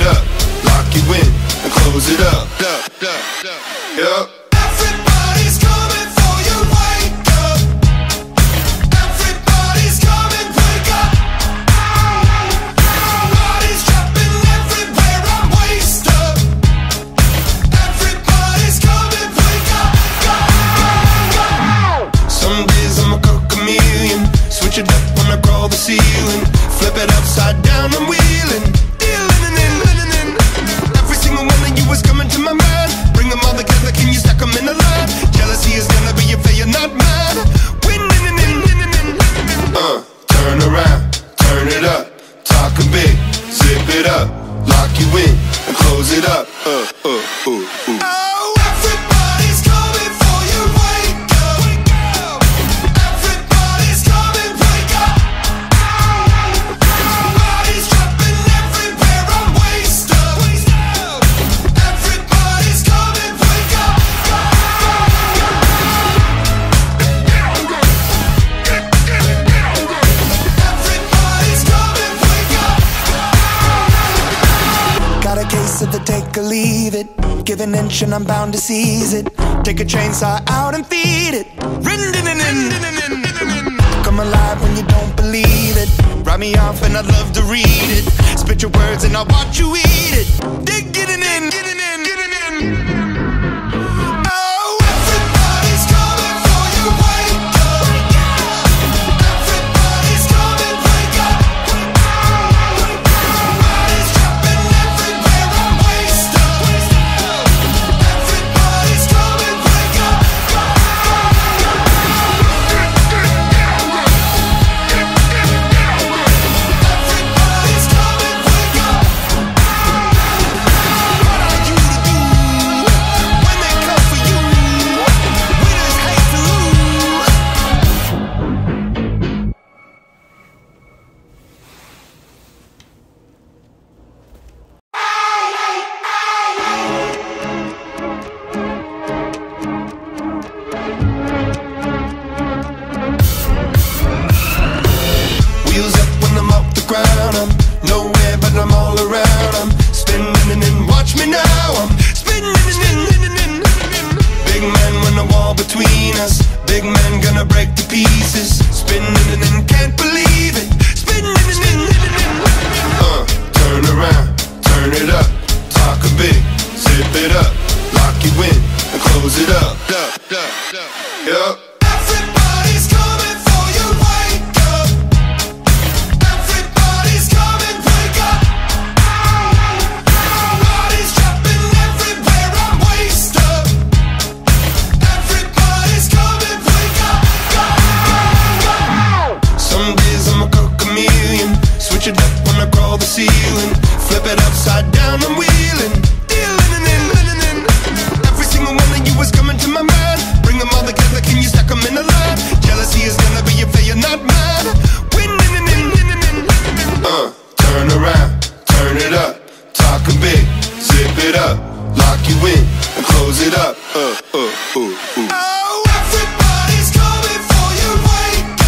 it up, lock you in, and close it up. Yup. Everybody's coming for you, wake up. Everybody's coming, wake up. Everybody's dropping everywhere, I'm waist up. Everybody's coming, wake up. Go, go, go. Some days I'm a chameleon, switch it up when I crawl the ceiling, flip it upside down, I'm wheeling. Zip it up, lock you in, and close it up. Oh, everybody's coming for you, wake up. Everybody's coming, wake up. Everybody's dropping everywhere, I'm waist up. Everybody's coming, wake up. Got a case of the take or leave it. Give an inch and I'm bound to seize it. Take a chainsaw out and feed it. Come alive when you don't believe it. Write me off and I'd love to read it. Spit your words and I'll watch you eat it. Dig it in, get it in, get it in. I'm nowhere, but I'm all around. I'm spinning and watch me now. I'm spinning in. Big man when the wall between us. Big man gonna break to pieces. Spinning and can't believe it. Spinning in. Turn around, turn it up. Talk a bit, zip it up. Lock you in and close it up. Yup. Everybody's coming for you, wake up. Ceiling, flip it upside down, I'm wheeling, dealing. Every single one of you is coming to my mind. Bring them all together, can you stack them in a line? Jealousy is gonna be if you're not mine. Turn around, turn it up. Talk a bit, zip it up. Lock you in, and close it up. Oh, everybody's coming for you, wake up.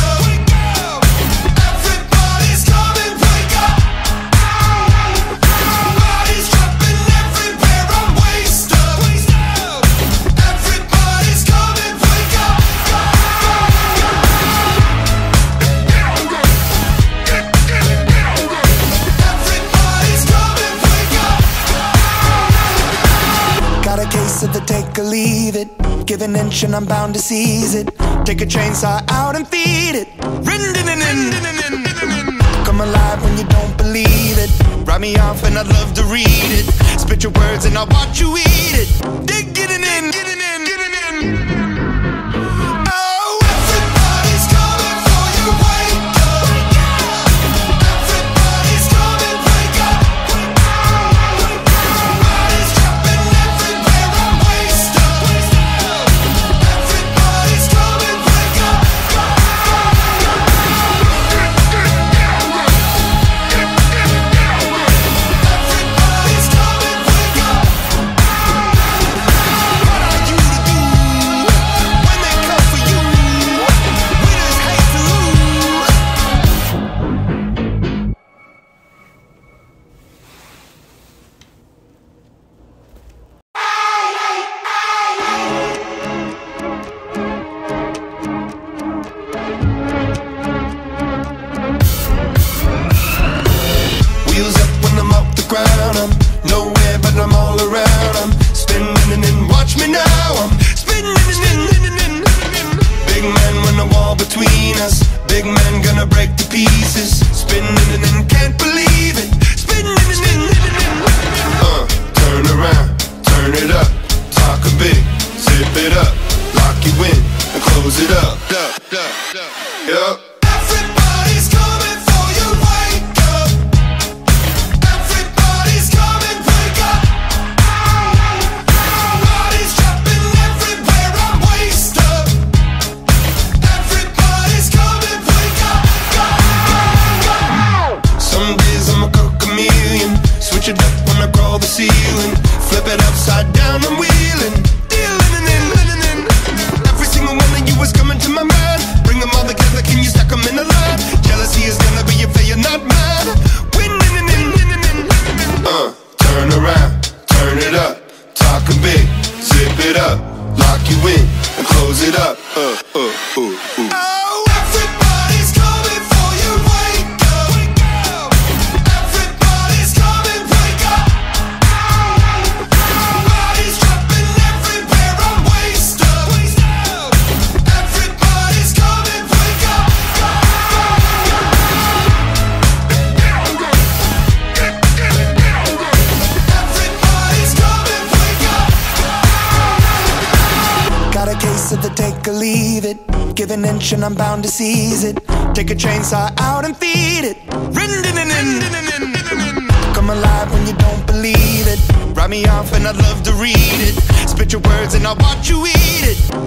Of the take or leave it. Give an inch and I'm bound to seize it. Take a chainsaw out and feed it. Come alive when you don't believe it. Write me off and I'd love to read it. Spit your words and I'll watch you eat it. Dig it in, get it in, get it in. Heels up when I'm off the ground. I'm nowhere but I'm all around. I'm spinning and watch me now. I'm spinning and big man when the wall between us. Big man gonna break to pieces. Spinning and can't believe it. Spinning turn around, turn it up. Talk a bit, zip it up. Lock you in and close it up. Yup. Switch it up when I crawl the ceiling. Flip it upside down, I'm wheeling. Dealing and in. Every single one of you is coming to my mind. Bring them all together, can you stack them in a line? Jealousy is gonna be your failure, not mine. Winning and in. Turn around, turn it up. Talk a bit, zip it up. Lock you in and close it up. Got a case of the take or leave it. Give an inch and I'm bound to seize it. Take a chainsaw out and feed it. Come alive when you don't believe it. Write me off and I'd love to read it. Spit your words and I'll watch you eat it. Dig it in, get it in, get it in.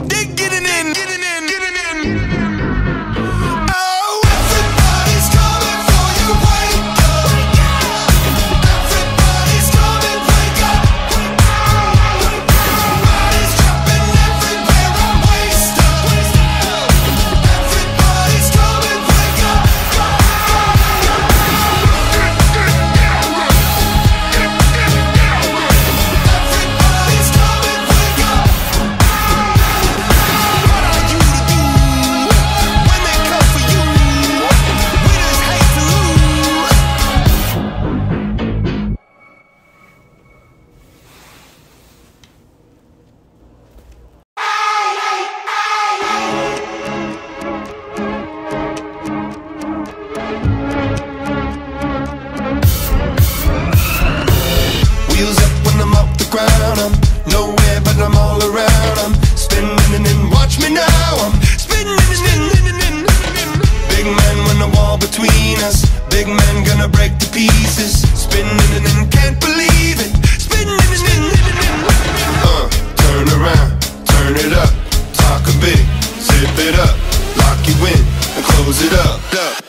I'm nowhere but I'm all around. I'm spinning and watch me now. I'm spinning and. Big man when the wall between us. Big man gonna break to pieces. Spinning and can't believe it. Spinning and. Turn around, turn it up. Talk a bit, zip it up. Lock you in and close it up. Yup.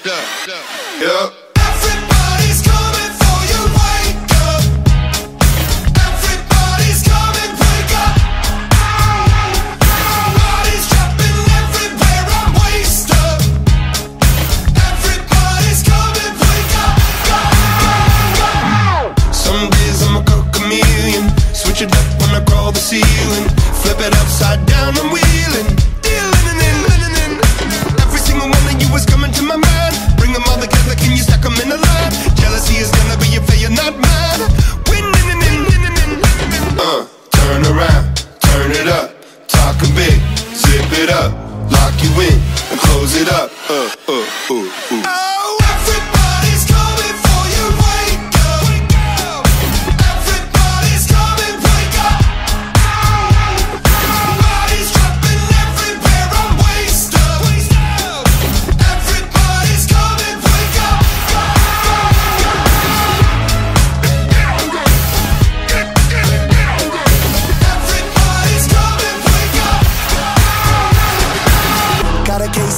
Switch it up when I crawl the ceiling. Flip it upside down, I'm wheeling. Dealing and in. Every single one of you is coming to my mind. Bring them all together, can you stack them in a line? Jealousy is gonna be your failure, not mine. Winning and in. Turn around, turn it up. Talk a bit, zip it up. Lock you in and close it up.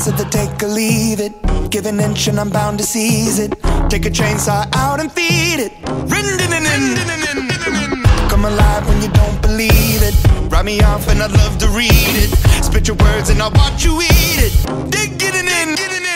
The take or leave it. Give an inch and I'm bound to seize it. Take a chainsaw out and feed it. Come alive when you don't believe it. Write me off and I'd love to read it. Spit your words and I'll watch you eat it. Dig it in, get it in, get it in.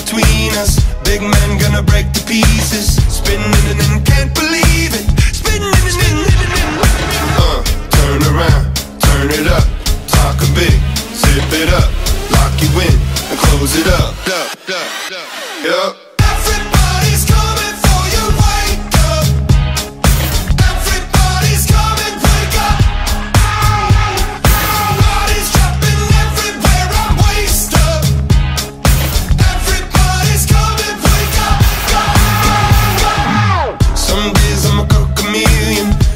between us. Big men gonna break to pieces. Spinning and then can't believe it. Spinning and then turn around, turn it up. Talkin' big, zip it up. Lock you in and close it up. Yup.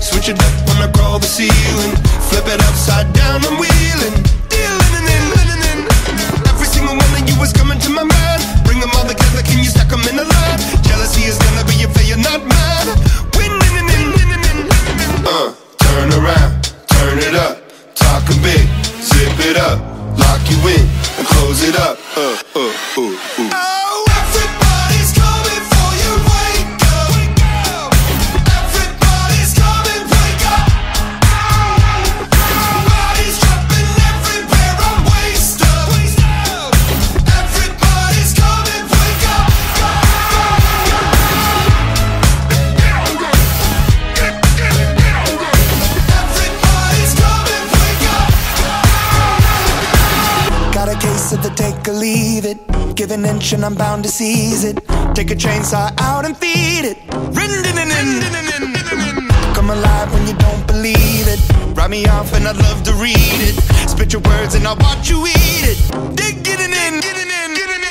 Switch it up when I crawl the ceiling. Flip it upside down, I'm wheeling. Dealing and then, every single one of you is coming to my mind. Bring them all together, can you stack them in a line? Jealousy is gonna be a failure, not mine. Winning and then, turn around, turn it up. Talkin' big, zip it up. Lock you in and close it up. The take or leave it. Give an inch and I'm bound to seize it. Take a chainsaw out and feed it. Come alive when you don't believe it. Write me off and I'd love to read it. Spit your words and I'll watch you eat it. Dig it in, get it in, get it in.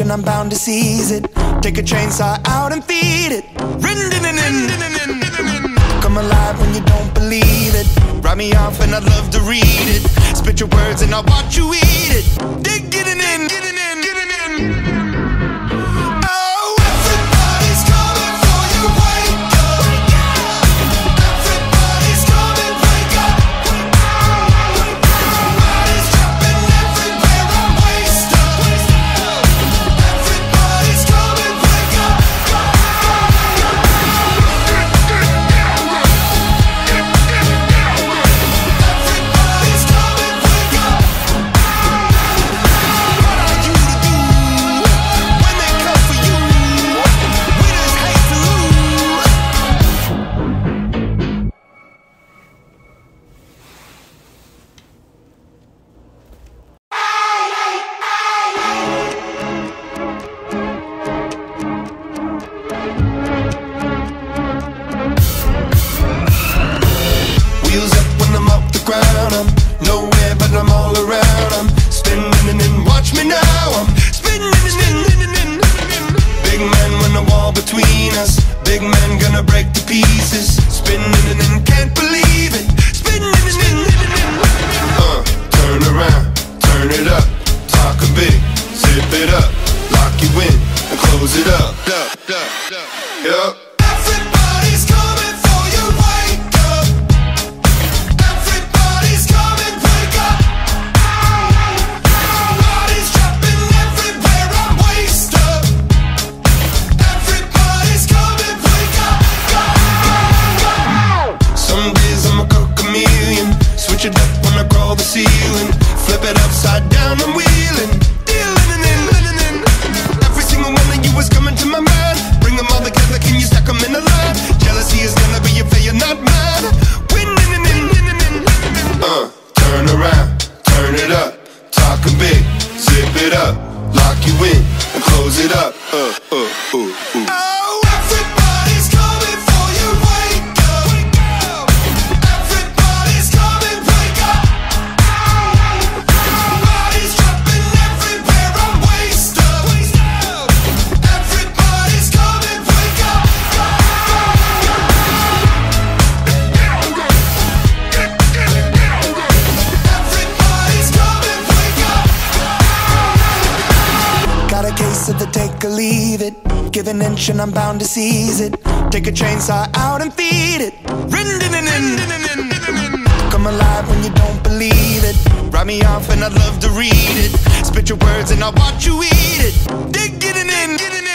And I'm bound to seize it. Take a chainsaw out and feed it. Come alive when you don't believe it. Write me off and I'd love to read it. Spit your words and I'll watch you eat it. Dig it in, get it in, get it in. it up, lock you in, and close it up. Yup. Switch it up when I crawl the ceiling, flip it upside down, I'm wheeling, dealing and then living in. Every single one of you is coming to my mind. Bring them all together, can you stack them in a line? Jealousy is gonna be a failure, not mine. Winning and then turn around, turn it up, talkin' big, zip it up, lock you in, and close it up. Of the take or leave it, give an inch and I'm bound to seize it. Take a chainsaw out and feed it. Come alive when you don't believe it. Write me off and I'd love to read it. Spit your words and I'll watch you eat it. Dig it in, get it in, get it in.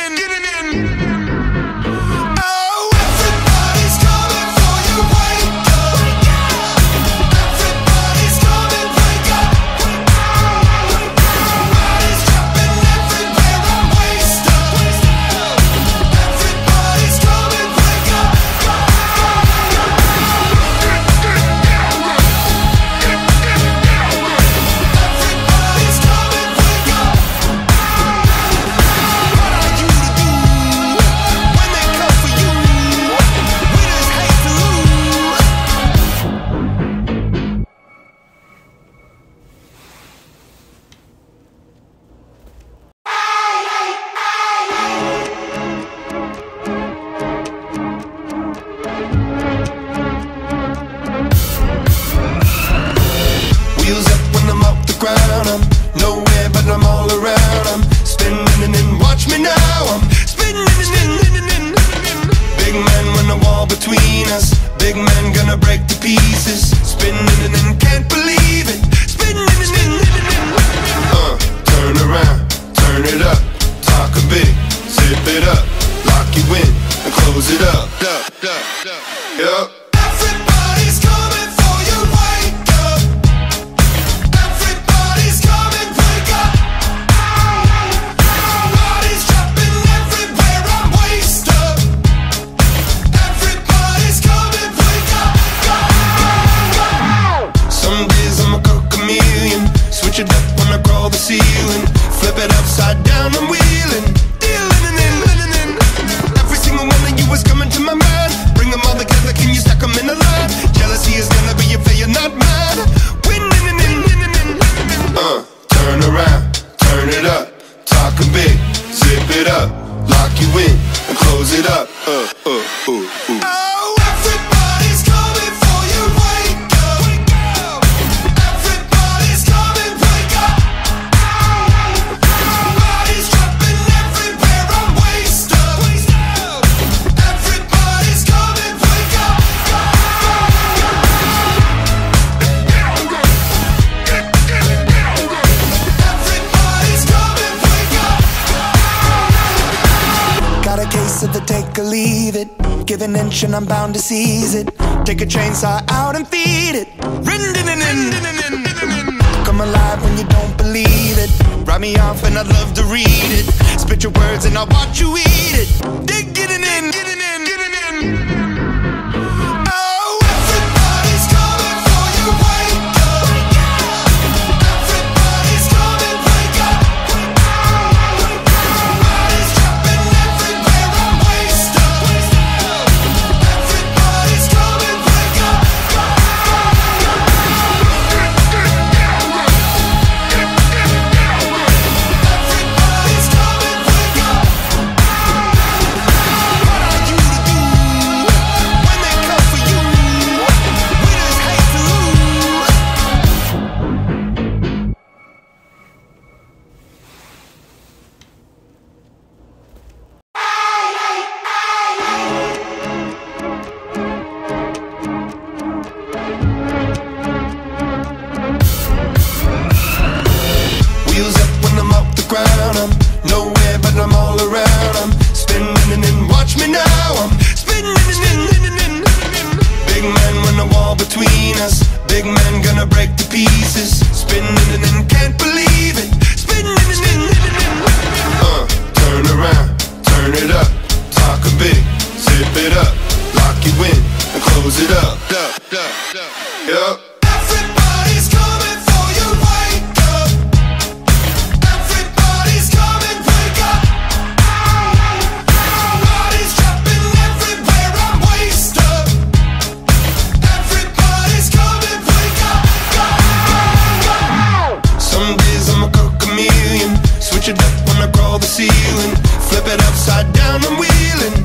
I'm nowhere but I'm all around. I'm spinning and watch me now. I'm spinning and big man when the wall between us. Big man gonna break to pieces. Spinning and can't believe it. Spinning and turn around, turn it up, talk a bit, zip it up, lock you in and close it up. Yup. Switch it up when I crawl the ceiling, flip it upside down, I'm wheeling, dealing and then living in. Every single one of you is coming to my mind. Bring them all together, can you stack them in a line? Jealousy is gonna be a failure, not mine. Winning and then turn around, turn it up, talkin' big, zip it up, lock you in, and close it up. Of the take or leave it, give an inch and I'm bound to seize it. Take a chainsaw out and feed it. Come alive when you don't believe it. Write me off and I'd love to read it. Spit your words and I'll watch you eat it. Dig it in, get it in, get it in. ground. I'm nowhere, but I'm all around. I'm spinning and watch me now. I'm spinning. Big man when the wall between us. Big man gonna break to pieces. Spinning and can't believe it. Spinning. Turn around, turn it up. Talk a bit, zip it up. Lock you in and close it up. Yup. Everybody's coming for you, wake up. Everybody's coming, wake up. Everybody's dropping everywhere, I'm waist up. Everybody's coming, wake up, go, go, go. Some days I'm a cockamillion. Switch it up when I crawl the ceiling. Flip it upside down, I'm wheeling.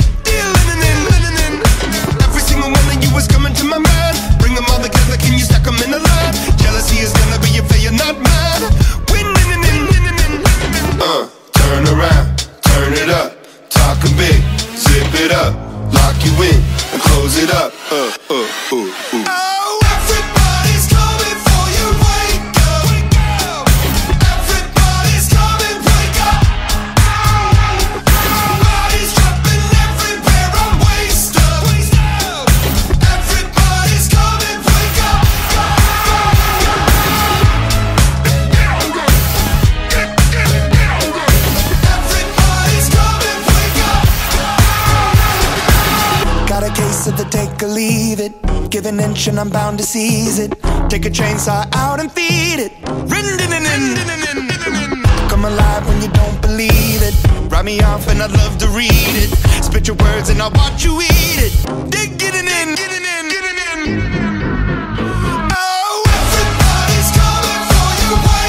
Every single one of you is coming to my mind. Bring them all together, can you stack them in a line? Jealousy is gonna be a failure, not mine. Turn around, turn it up. Talkin' big, zip it up. Lock you in, and close it up. Oh, everybody's coming for you, wake up. Everybody's coming, wake up. Everybody's dropping everywhere, I'm waist up. Everybody's coming, wake up. Go, go, go. Everybody's coming, wake up. Got a case of the take or leave it. Give an inch and I'm bound to seize it. Take a chainsaw out and feed it. Come alive when you don't believe it. Write me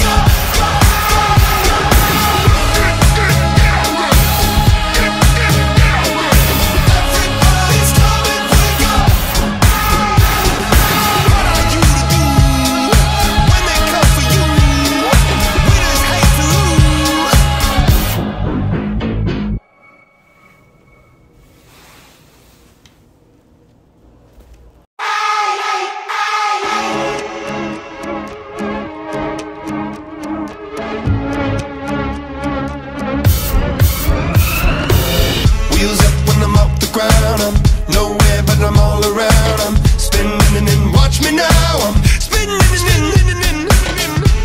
off and I'd love to read it. Spit your words and I'll watch you eat it. Dig it in, get it in, get it in. Oh, everybody's coming for you, wake up. Everybody's coming, wake up. Everybody's dropping everywhere, I'm waist up. Everybody's coming, wake up. Go, go, everybody's coming, wake up. What are you to do when they come for you? We just hate to lose. Wheels up when I'm off the ground. I'm nowhere, but I'm all around. I'm spinning and watch me now. I'm spinning.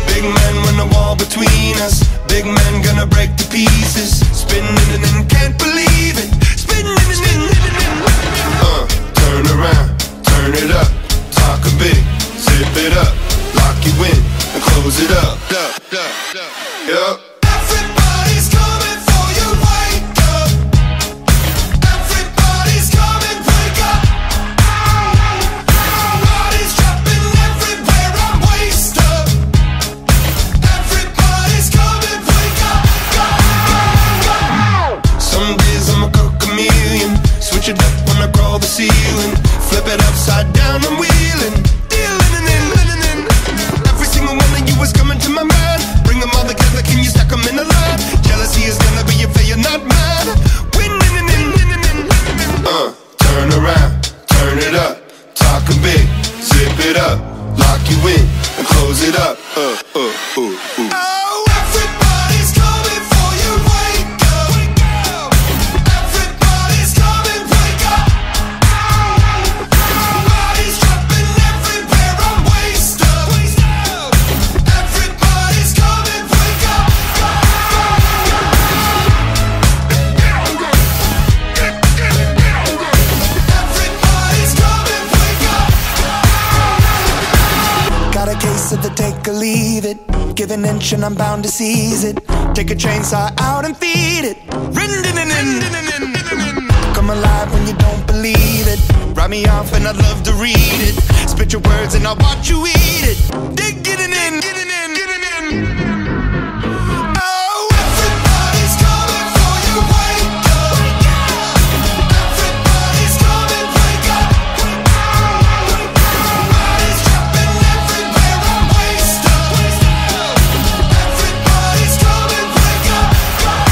Big man when the wall between us. Big man gonna break to pieces. Spinning and can't believe it. Spinning. Turn around, turn it up. Talk a bit, zip it up. Lock you in and close it up. Yup. Everybody's coming for you, wake up. Everybody's coming, wake up. Everybody's dropping everywhere, I'm waist up. Everybody's coming, wake up. Go, go, go. Some days I'm a cockamillion. Switch it up when I crawl the ceiling. Flip it upside down, I'm wheeling. Every single one of you is coming to my mind. Bring them all together, can you stack them in a line? Jealousy is gonna be a failure, not mine. Turn around, turn it up. Talkin' big, zip it up. Lock you in and close it up. Oh, everybody's coming for you, wake up. Everybody's coming, wake up. Everybody's dropping everywhere, I'm waist up. Everybody's coming, wake up. Go, go, go. Everybody's coming, wake up. Got a case of the take or leave it. Give an inch and I'm bound to seize it. Take a chainsaw out and feed it. Come alive when you don't believe it. Write me off and I'd love to read it. Spit your words and I'll watch you eat it. Dig it in, get it in, get it in. Oh, everybody's coming for you, wake up. Everybody's coming, wake up. Everybody's dropping everywhere, I'm waist up. Everybody's coming, wake up. Go, go, go.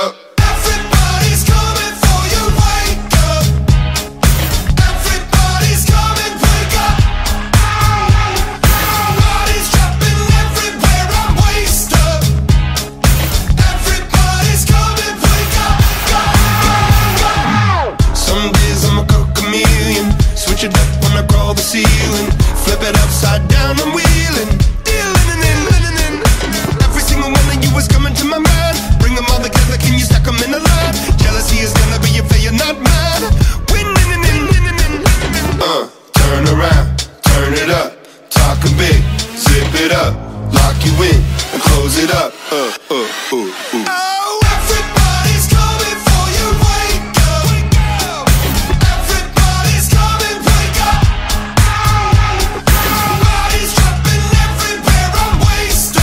up. Everybody's coming for you, wake up. Everybody's coming, wake up. Everybody's dropping everywhere, I waste up. Everybody's coming, wake up. Go, go, go. Some days I'm a cold chameleon. Switch it up when I crawl the ceiling. Flip it upside down, I'm wheeling. Zip it up, lock you in, and close it up. Oh, everybody's coming for you, wake up. Everybody's coming, wake up. Everybody's dropping everywhere, I'm waist up.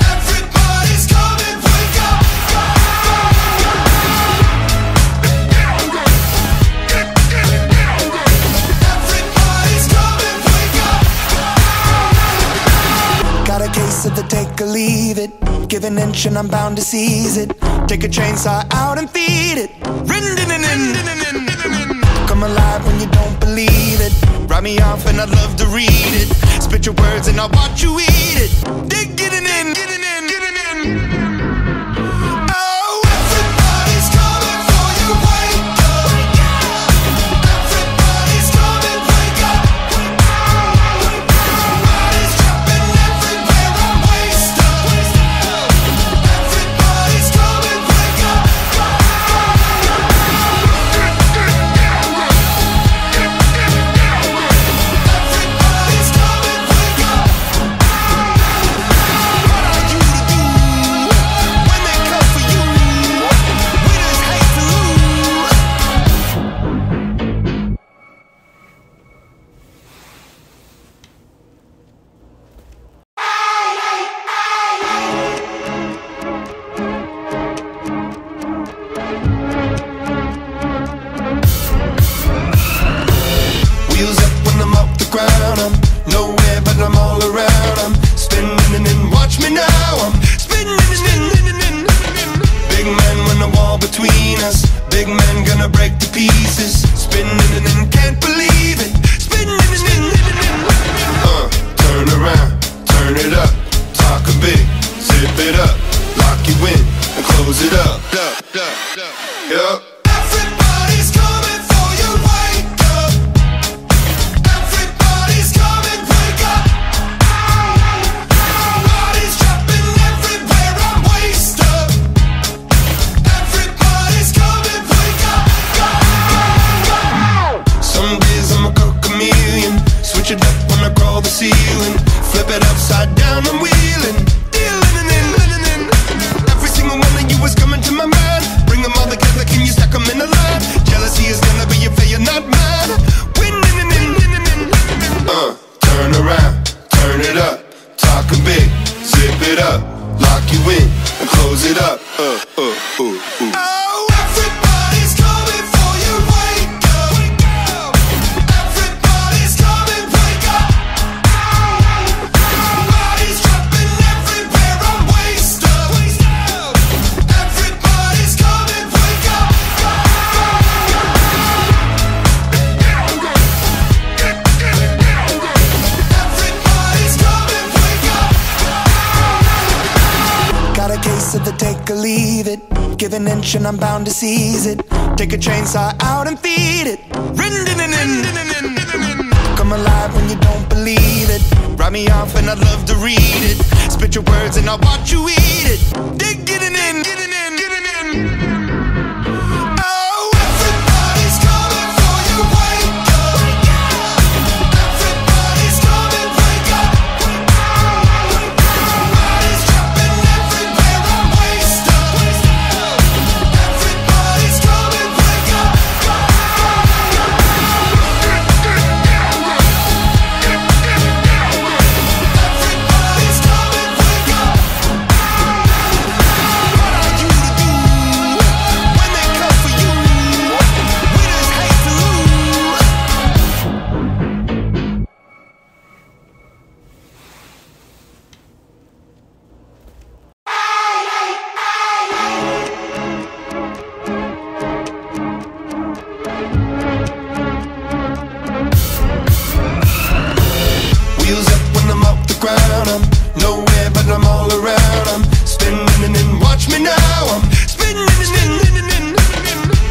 Everybody's coming, wake up. Everybody's coming, wake up. Got a case of the take or leave it. Give an inch and I'm bound to seize it. Take a chainsaw out and feed it. Come alive when you don't believe it. Write me off and I'd love to read it. Spit your words and I'll watch you eat it. Dig it in, get it in, get it in. I'm nowhere but I'm all around. I'm spinning and watch me now. I'm spinning and big man when the wall between us. Big man gonna break to pieces. Spinning and can't believe it. Spinning turn around, turn it up. Talk a bit, zip it up. Lock you in and close it up. Yup. Everybody's coming for you, wake up. Ceiling, flip it upside down, I'm wheeling, dealing. Every single one of you is coming to my mind. Bring them all together, can you stack them in a line? Jealousy is gonna be a failure, not mine. Turn around, turn it up. Talk a bit, zip it up. Lock you in, and close it up. Oh, everybody's coming for you, wake up. Of the take or leave it. Give an inch and I'm bound to seize it. Take a chainsaw out and feed it. Come alive when you don't believe it. Write me off and I'd love to read it. Spit your words and I'll watch you eat it. Dig it in, get it in, get it in.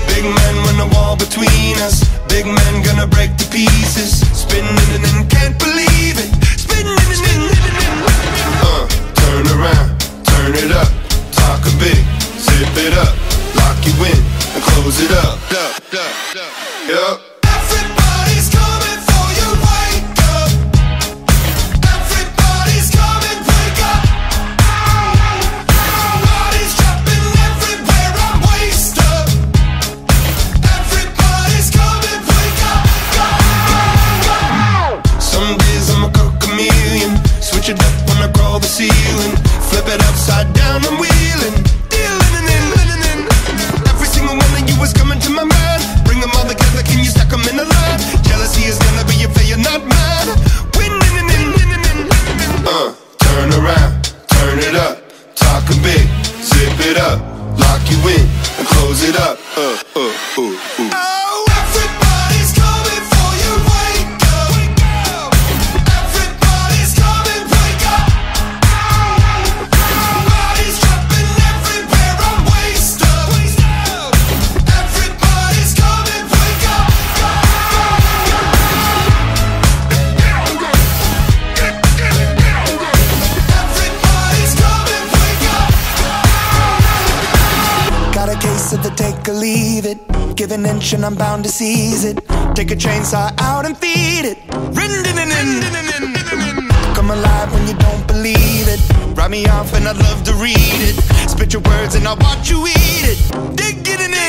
Big man on the wall between us. Big man gonna break to pieces. Spinning and can't believe it. Spinning turn around, turn it up. Talk a bit, zip it up. Lock you in and close it up. Yup. Switch it up when I crawl the ceiling. Flip it upside down, I'm wheeling. Dealing. Every single one of you is coming to my mind. Bring them all together, can you stack them in a line? Jealousy is gonna be a failure, not mine. Turn around, turn it up. Talk a bit, zip it up. Lock you in, and close it up. Leave it, give an inch and I'm bound to seize it. Take a chainsaw out and feed it. Come alive when you don't believe it. Write me off and I'd love to read it. Spit your words and I'll watch you eat it. Dig it in,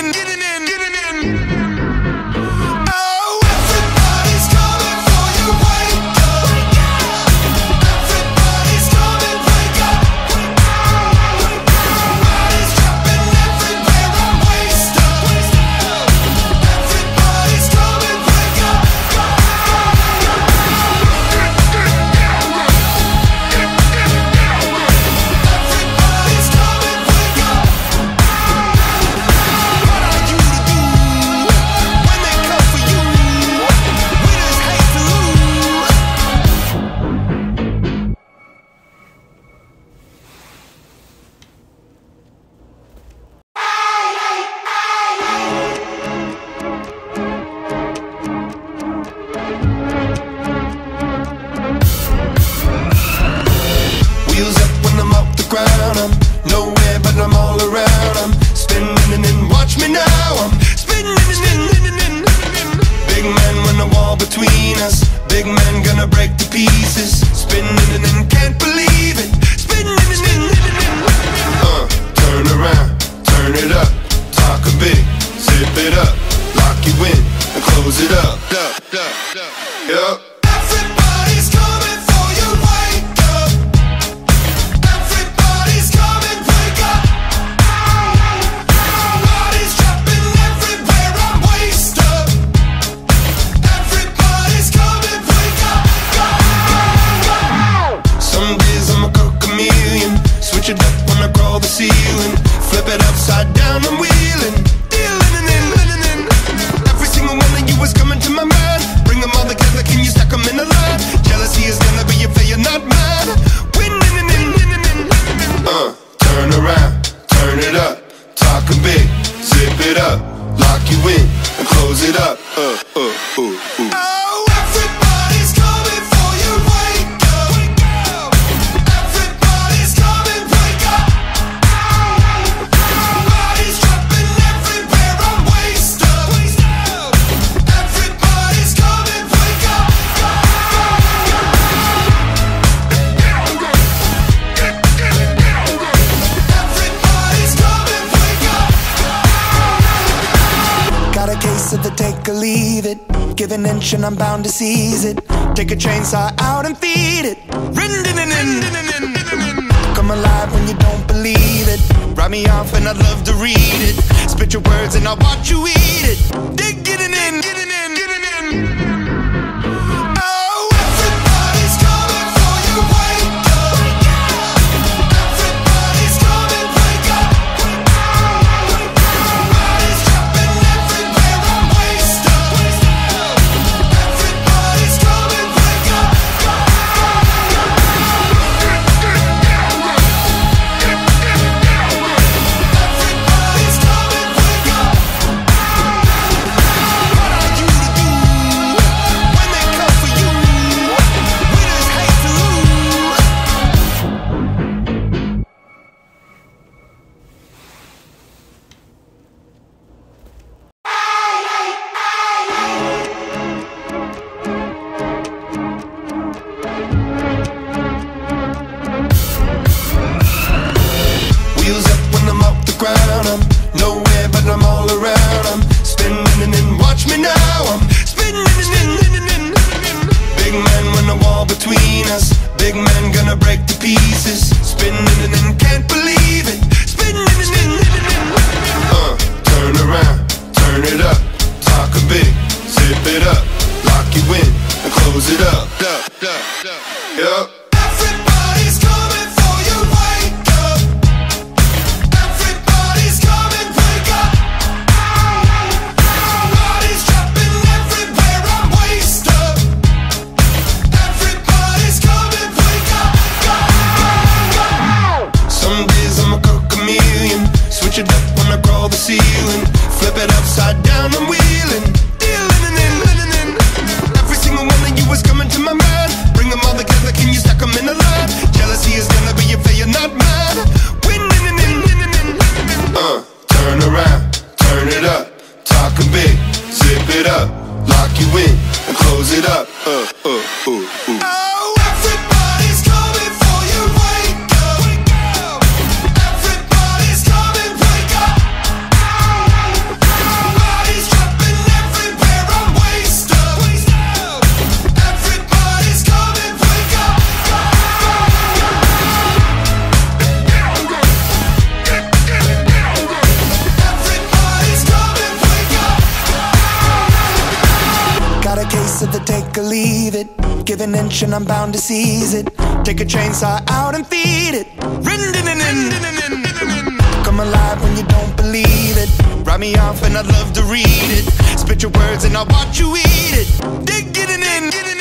get it in, get it in. Give an inch and I'm bound to seize it. Take a chainsaw out and feed it. Come alive when you don't believe it. Write me off and I'd love to read it. Spit your words and I'll watch you eat it. Dig it in, get it in, get it in. I crawl the ceiling, flip it upside down, I'm wheeling. They're living in. Every single one of you is coming to my mind. Bring them all together, can you stack them in a line? Jealousy is gonna be a failure, not mine. Turn around, turn it up, talk a bit, zip it up, lock you in, and close it up. Oh, everybody's coming for you, wake up. Everybody's coming, wake up. Everybody's dropping everywhere, I'm wasted. Everybody's coming, wake up. Everybody's coming, wake up. Got a case of the take or leave it. Give an inch and I'm bound to seize it. Take a chainsaw out and feed it. Come alive when you don't believe it. Write me off and I'd love to read it. Spit your words and I'll watch you eat it. Dig it in, get it in, get it in.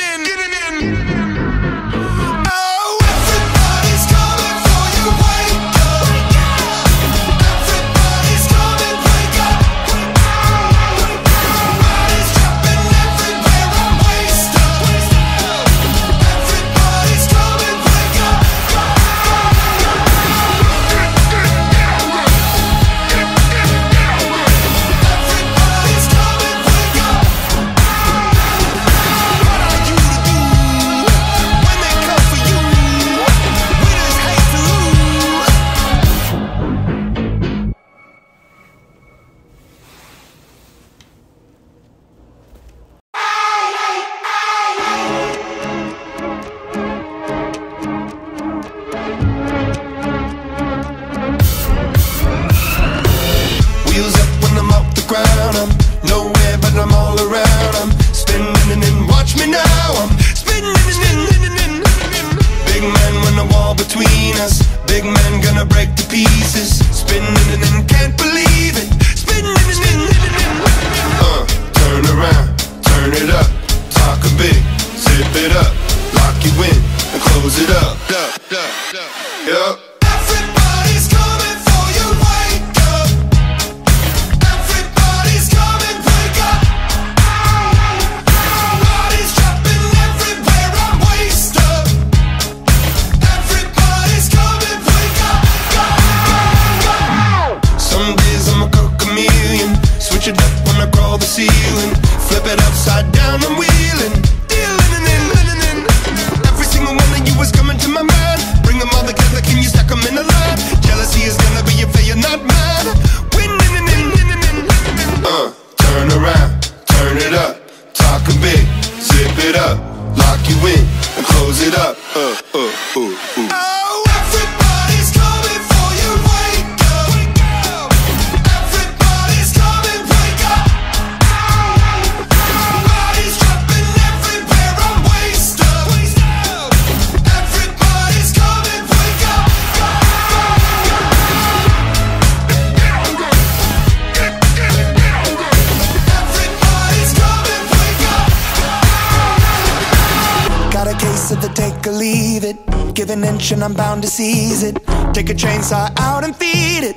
And I'm bound to seize it. Take a chainsaw out and feed it.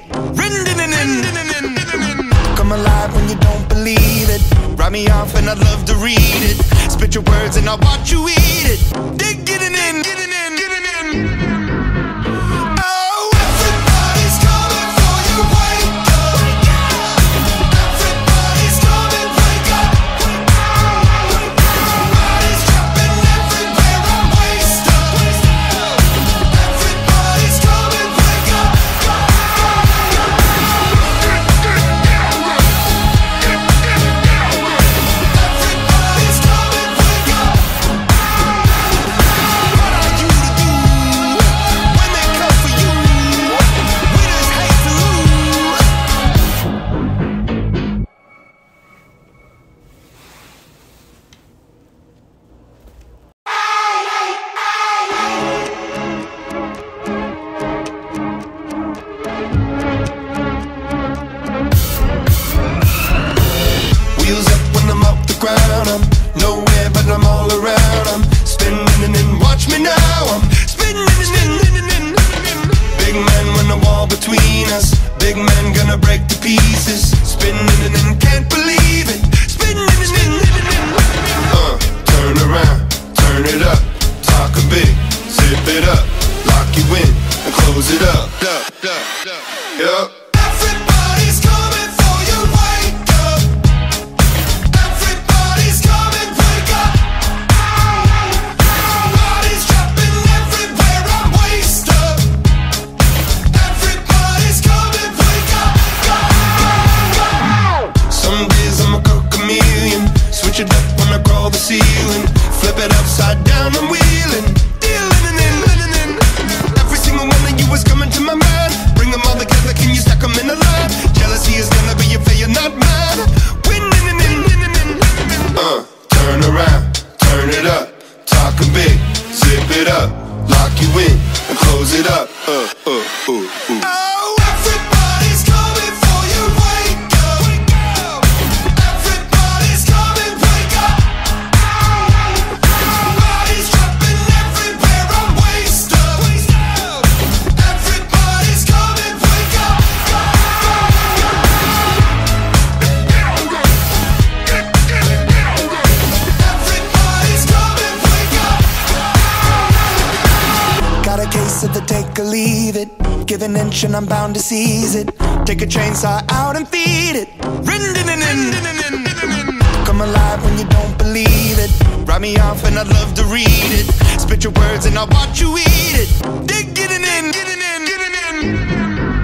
Come alive when you don't believe it. Write me off and I'd love to read it. Spit your words and I'll watch you eat it. Dig it in, get it in, get it in. between us. Big man gonna break the pieces. Spinning and then can't believe it. Spinning and then turn around, turn it up. Talkin' big, zip it up. Lock you in and close it up. Yup. Switch it up when I crawl the ceiling. Flip it upside down, I'm wheeling. Dealing and then, every single one of you is coming to my mind. Bring them all together, can you stack them in a line? Jealousy is gonna be a failure, not mine. Winning and then, turn around, turn it up. Talkin' big, zip it up. Lock you in and close it up. The take or leave it. Give an inch and I'm bound to seize it. Take a chainsaw out and feed it. Come alive when you don't believe it. Write me off and I'd love to read it. Spit your words and I'll watch you eat it. Dig it in, get it in, get it in.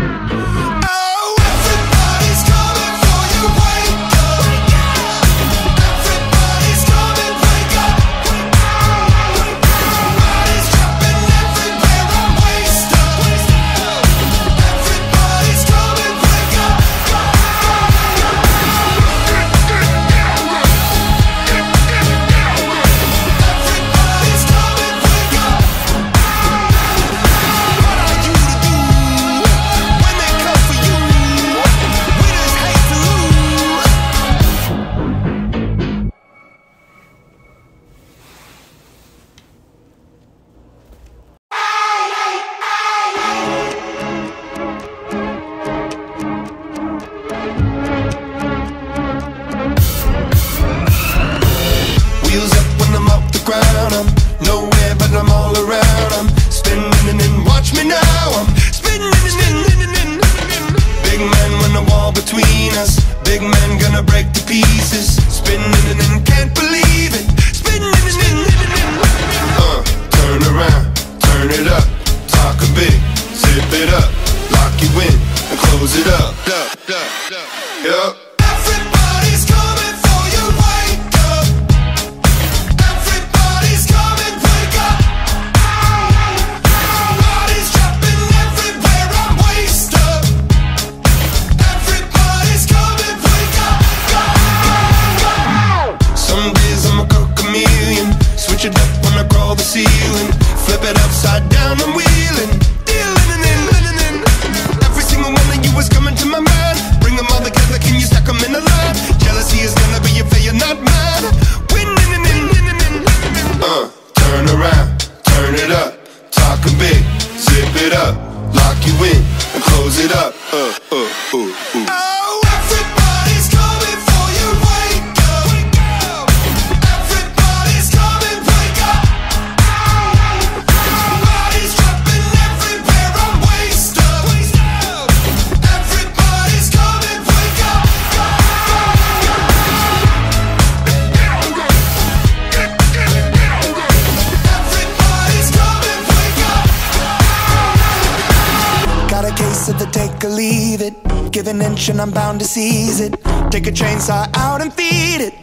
And I'm bound to seize it. Take a chainsaw out and feed it.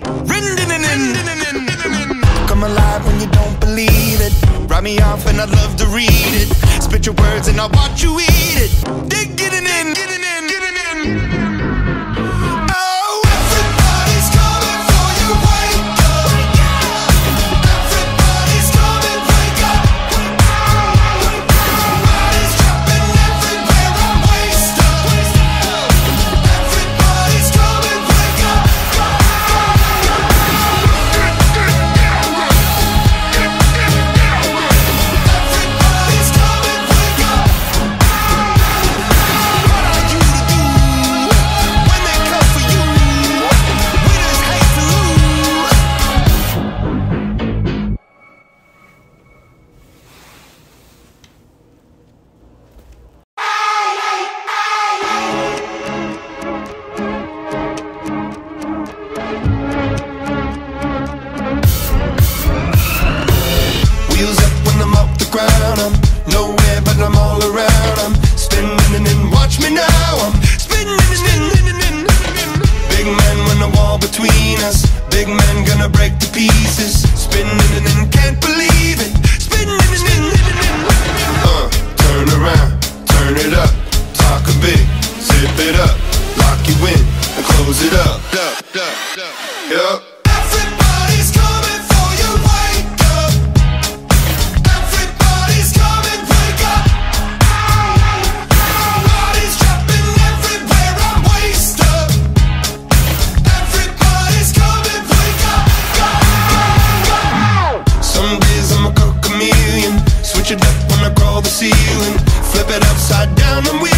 Come alive when you don't believe it. Write me off and I'd love to read it. Spit your words and I'll watch you eat it. Dig it in, get it in, get it in. between us. Big man gonna break to pieces. Spinning, can't believe it. Spinning. Turn around, turn it up. Talkin' big, zip it up. Lock you in and close it up. Yup. Everybody's coming for you, wake up. Everybody's coming, wake up. Everybody's dropping everywhere, I'm waist up. Everybody's coming, wake up. Go, go, go. Some days I'm a chameleon. Switch it up when I crawl the ceiling. Flip it upside down, I'm wheeling.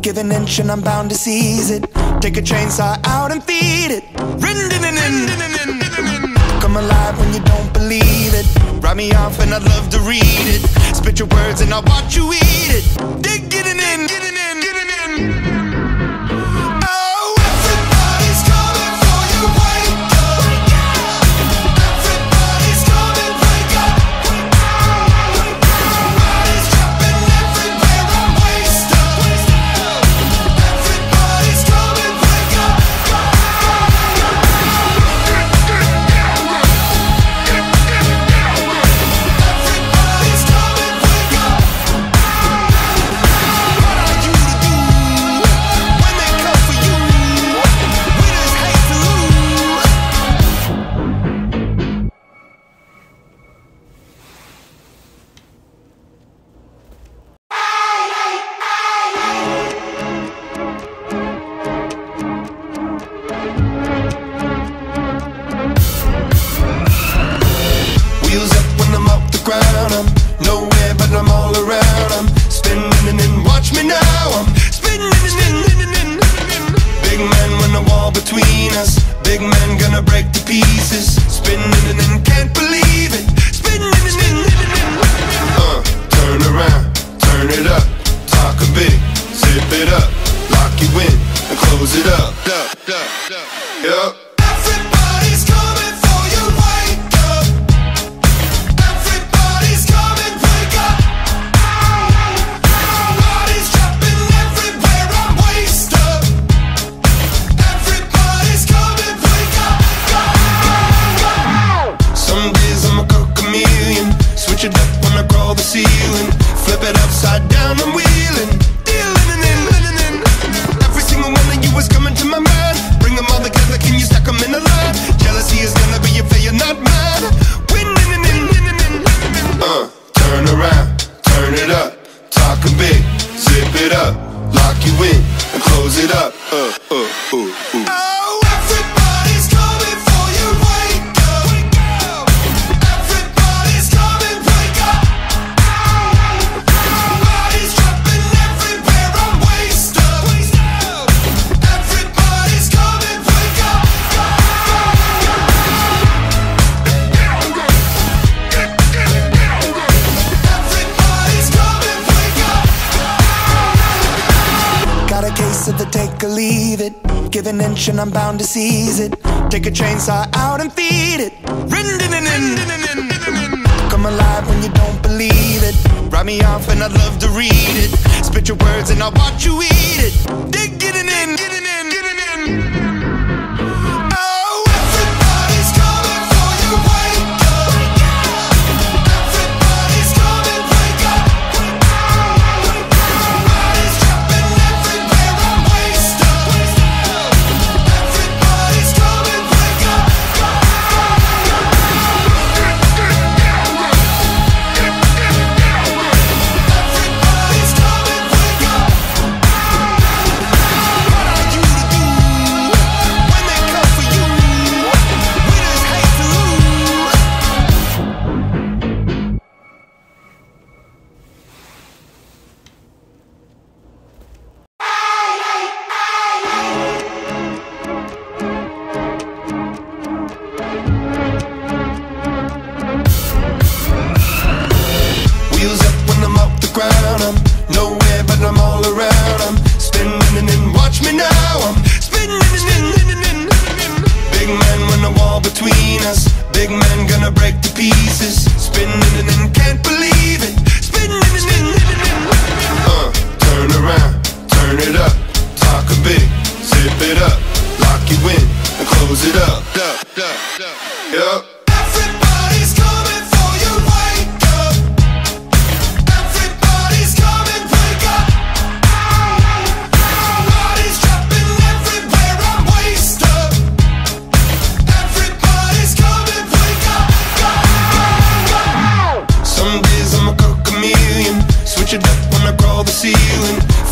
Give an inch and I'm bound to seize it. Take a chainsaw out and feed it. Come alive when you don't believe it. Write me off and I'd love to read it. Spit your words and I'll watch you eat it. Dig it in, get it in, get it in. And I'm bound to seize it. Take a chainsaw out and feed it. Come alive when you don't believe it. Write me off and I'd love to read it. Spit your words and I'll watch you eat it. Dig it in, get it in, get it in.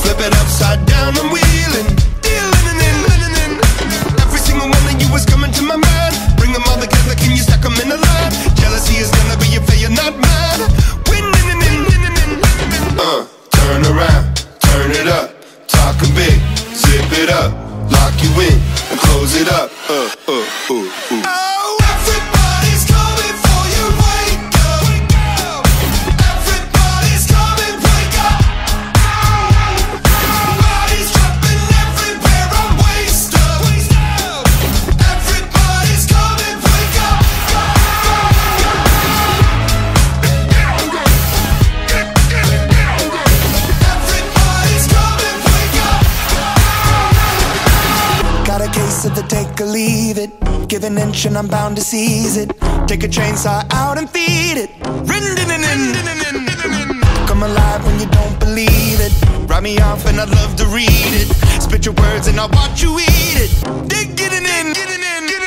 flip it upside down, I'm wheeling, dealing and then leaning in. Every single one of you is coming to my mind. Bring them all together, can you stack them in a line? Jealousy is gonna be a failure, not mine. Winning and then, turn around, turn it up, talking big, zip it up, lock you in, and close it up. Oh, everybody's coming for you, wake up, wake up. Everybody's coming, wake up. Everybody's dropping everywhere, I'm wasted, waste up. Everybody's coming, wake up. Everybody's coming, wake up. Got a case of the take or leave it. Give an inch and I'm bound to seize it. Take a chainsaw out and feed it. Come alive when you don't believe it. Write me off and I'd love to read it. Spit your words and I'll watch you eat it. Dig it in, get it in, get it in.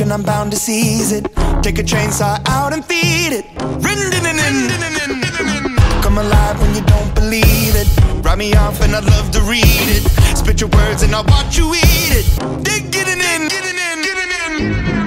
And I'm bound to seize it. Take a chainsaw out and feed it. Come alive when you don't believe it. Write me off and I'd love to read it. Spit your words and I'll watch you eat it. Dig it in, get it in, get it in.